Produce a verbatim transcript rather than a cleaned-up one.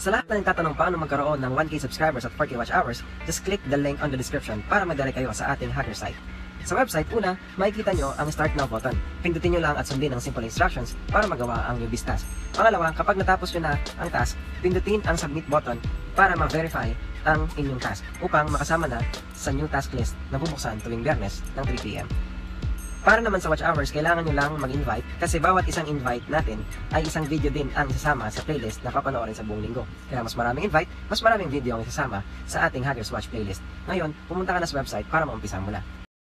Sa lahat na nagtatanong paano magkaroon ng one K subscribers at four K watch hours, just click the link on the description para madali kayo sa ating hacker site. Sa website, una, makikita nyo ang Start Now button. Pindutin nyo lang at sundin ang simple instructions para magawa ang newbies task. Pangalawa, kapag natapos nyo na ang task, pindutin ang Submit button para ma-verify ang inyong task upang makasama na sa new task list na bubuksan tuwing Biyernes ng three P M Para naman sa watch hours, kailangan nyo lang mag-invite kasi bawat isang invite natin ay isang video din ang sasama sa playlist na papanoorin sa buong linggo. Kaya mas maraming invite, mas maraming video ang sasama sa ating Hackers Watch playlist. Ngayon, pumunta ka na sa website para maumpisa mo na.